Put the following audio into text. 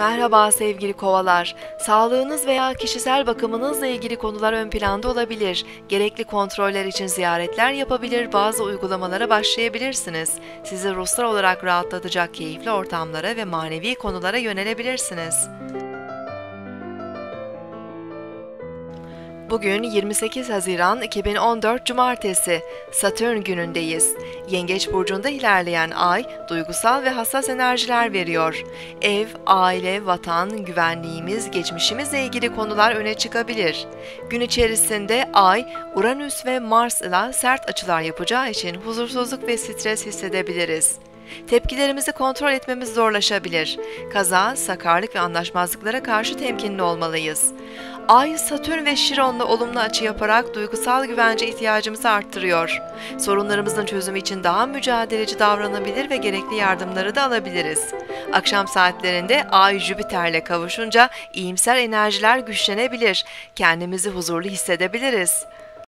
Merhaba sevgili kovalar. Sağlığınız veya kişisel bakımınızla ilgili konular ön planda olabilir. Gerekli kontroller için ziyaretler yapabilir, bazı uygulamalara başlayabilirsiniz. Sizi ruhsal olarak rahatlatacak keyifli ortamlara ve manevi konulara yönelebilirsiniz. Bugün 28 Haziran 2014 Cumartesi, Satürn günündeyiz. Yengeç burcunda ilerleyen ay, duygusal ve hassas enerjiler veriyor. Ev, aile, vatan, güvenliğimiz, geçmişimizle ilgili konular öne çıkabilir. Gün içerisinde ay, Uranüs ve Mars ile sert açılar yapacağı için huzursuzluk ve stres hissedebiliriz. Tepkilerimizi kontrol etmemiz zorlaşabilir. Kaza, sakarlık ve anlaşmazlıklara karşı temkinli olmalıyız. Ay, Satürn ve Şiron'la olumlu açı yaparak duygusal güvence ihtiyacımızı arttırıyor. Sorunlarımızın çözümü için daha mücadeleci davranabilir ve gerekli yardımları da alabiliriz. Akşam saatlerinde Ay, Jüpiter'le kavuşunca iyimser enerjiler güçlenebilir. Kendimizi huzurlu hissedebiliriz.